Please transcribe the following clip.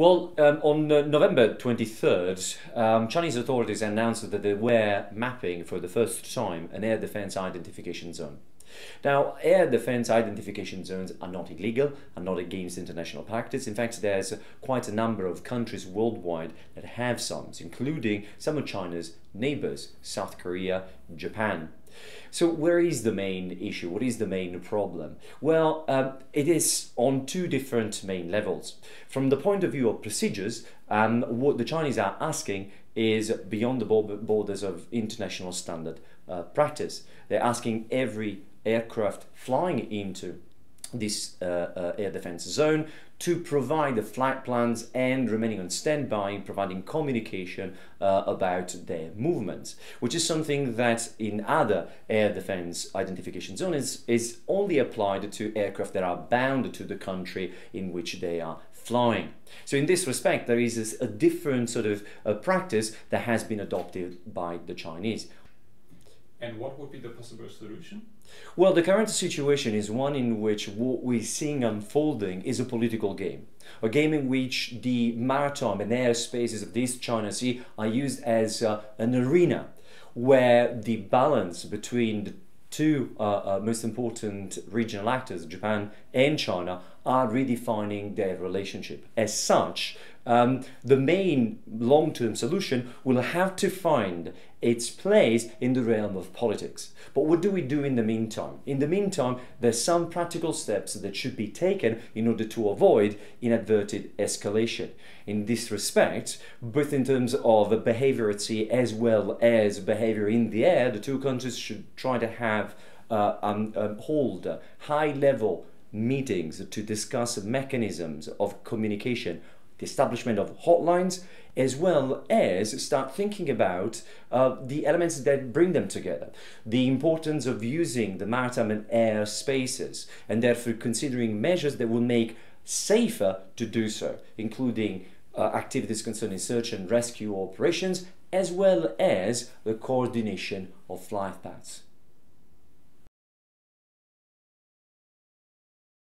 Well, on November 23rd, Chinese authorities announced that they were mapping for the first time an air defense identification zone. Now, air defense identification zones are not illegal, are not against international practice. In fact, there's quite a number of countries worldwide that have some, including some of China's neighbors, South Korea, Japan. So where is the main issue? What is the main problem? Well, it is on two different main levels. From the point of view of procedures, what the Chinese are asking is beyond the borders of international standard practice. They're asking every aircraft flying into this air defense zone to provide the flight plans and remaining on standby, providing communication about their movements, which is something that in other air defense identification zones is only applied to aircraft that are bound to the country in which they are flying. So in this respect, there is a different sort of practice that has been adopted by the Chinese. And what would be the possible solution? Well, the current situation is one in which what we're seeing unfolding is a political game. A game in which the maritime and air spaces of the East China Sea are used as an arena where the balance between the two most important regional actors, Japan and China, are redefining their relationship. As such, the main long-term solution will have to find its place in the realm of politics. But what do we do in the meantime? In the meantime, there's some practical steps that should be taken in order to avoid inadvertent escalation. In this respect, both in terms of behavior at sea as well as behavior in the air, the two countries should try to have hold high-level meetings to discuss mechanisms of communication, the establishment of hotlines, as well as start thinking about the elements that bring them together. The importance of using the maritime and air spaces, and therefore considering measures that will make safer to do so, including activities concerning search and rescue operations, as well as the coordination of flight paths.